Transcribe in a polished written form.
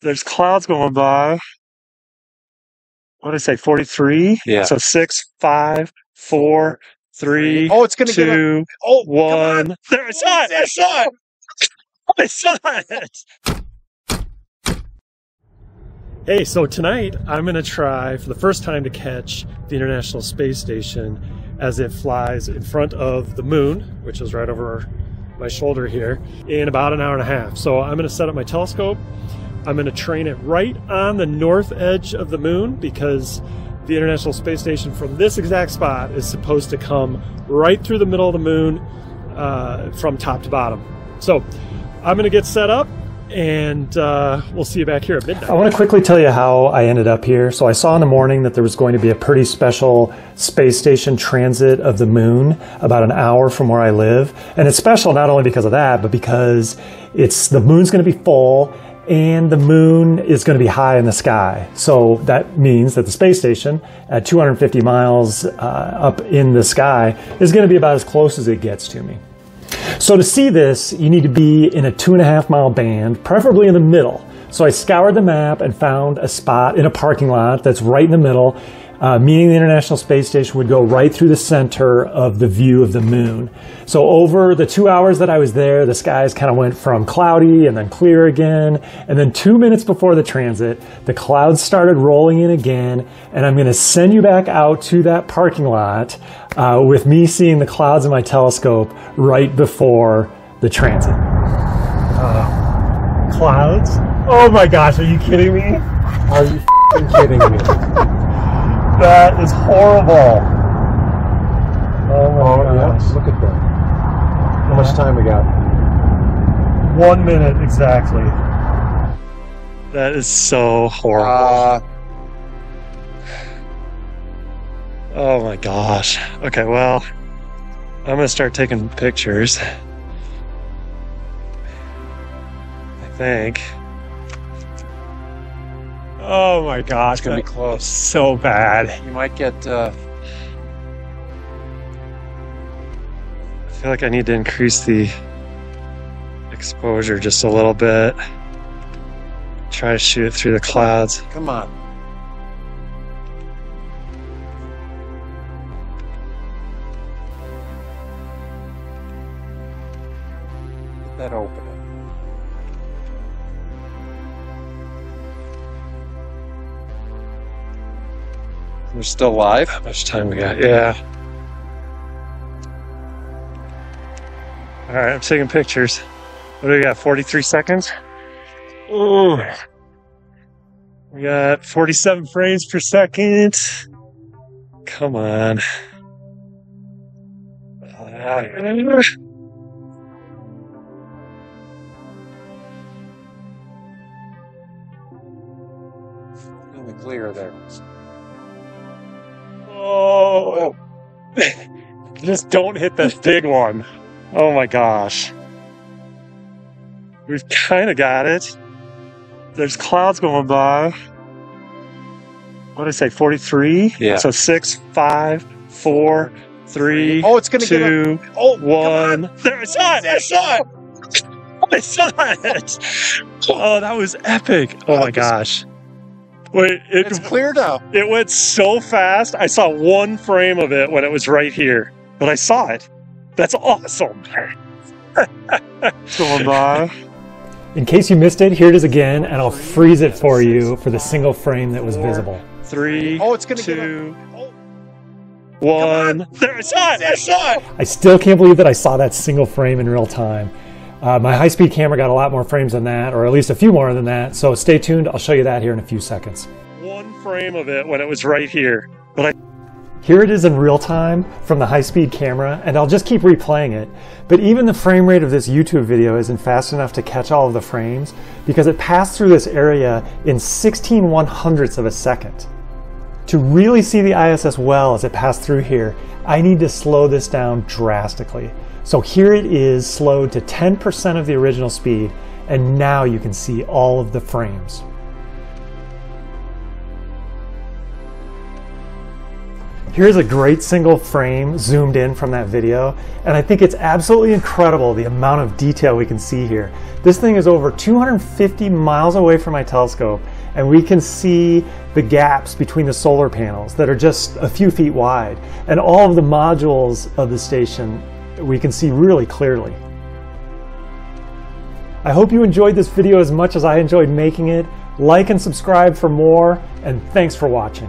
There's clouds going by. What did I say? 43? Yeah. So 6, 5, 4, 3. Oh, it's going to get up. Oh, 1. There, I saw it. I saw it. I saw it. Hey, so tonight I'm going to try for the first time to catch the International Space Station as it flies in front of the moon, which is right over my shoulder here, in about an hour and a half. So I'm going to set up my telescope. I'm going to train it right on the north edge of the moon, because the International Space Station from this exact spot is supposed to come right through the middle of the moon from top to bottom. So I'm going to get set up, and we'll see you back here at midnight. I want to quickly tell you how I ended up here. So I saw in the morning that there was going to be a pretty special space station transit of the moon about an hour from where I live. And it's special not only because of that, but because it's the moon's going to be full and the moon is going to be high in the sky. So that means that the space station at 250 miles up in the sky is going to be about as close as it gets to me. So to see this, you need to be in a 2.5 mile band, preferably in the middle. So I scoured the map and found a spot in a parking lot that's right in the middle, meaning the International Space Station would go right through the center of the view of the moon. So over the 2 hours that I was there, the skies kind of went from cloudy and then clear again. And then 2 minutes before the transit, the clouds started rolling in again. And I'm going to send you back out to that parking lot with me seeing the clouds in my telescope right before the transit. Clouds? Oh my gosh, are you kidding me? Are you f***ing kidding me? That is horrible. Oh my gosh. Yeah. Look at that. How much time we got? 1 minute exactly. That is so horrible. Oh my gosh. Okay, well, I'm going to start taking pictures, I think. Oh my gosh, it's going to be close. So bad. You might get... I feel like I need to increase the exposure just a little bit. Try to shoot it through the clouds. Come on. Get that open. We're still live. How much time we got? Yeah. All right, I'm taking pictures. What do we got? 43 seconds? Ooh. We got 47 frames per second. Come on. In the clear there. Oh, just don't hit that big one. Oh my gosh. We've kind of got it. There's clouds going by. What did I say? 43? Yeah. So 6, 5, 4, 3. Oh, it's going to get up. Oh, 1. There, I saw it. I saw it. I saw it. Oh, that was epic. Oh my gosh. Wait, it's clear now. It went so fast. I saw one frame of it when it was right here, but I saw it. That's awesome. Going by. In case you missed it, here it is again, and I'll freeze it for you for the single frame that was visible. 3. Oh, it's going to get up. 1. There, I saw it. I saw it. I still can't believe that I saw that single frame in real time. My high-speed camera got a lot more frames than that, or at least a few more than that, so stay tuned. I'll show you that here in a few seconds. One frame of it when it was right here. Here it is in real time from the high-speed camera, and I'll just keep replaying it. But even the frame rate of this YouTube video isn't fast enough to catch all of the frames, because it passed through this area in 16/100ths of a second. To really see the ISS well as it passed through here, I need to slow this down drastically. So here it is slowed to 10% of the original speed, and now you can see all of the frames. Here's a great single frame zoomed in from that video, and I think it's absolutely incredible the amount of detail we can see here. This thing is over 250 miles away from my telescope, and we can see the gaps between the solar panels that are just a few feet wide, and all of the modules of the station we can see really clearly. I hope you enjoyed this video as much as I enjoyed making it. Like and subscribe for more, and thanks for watching.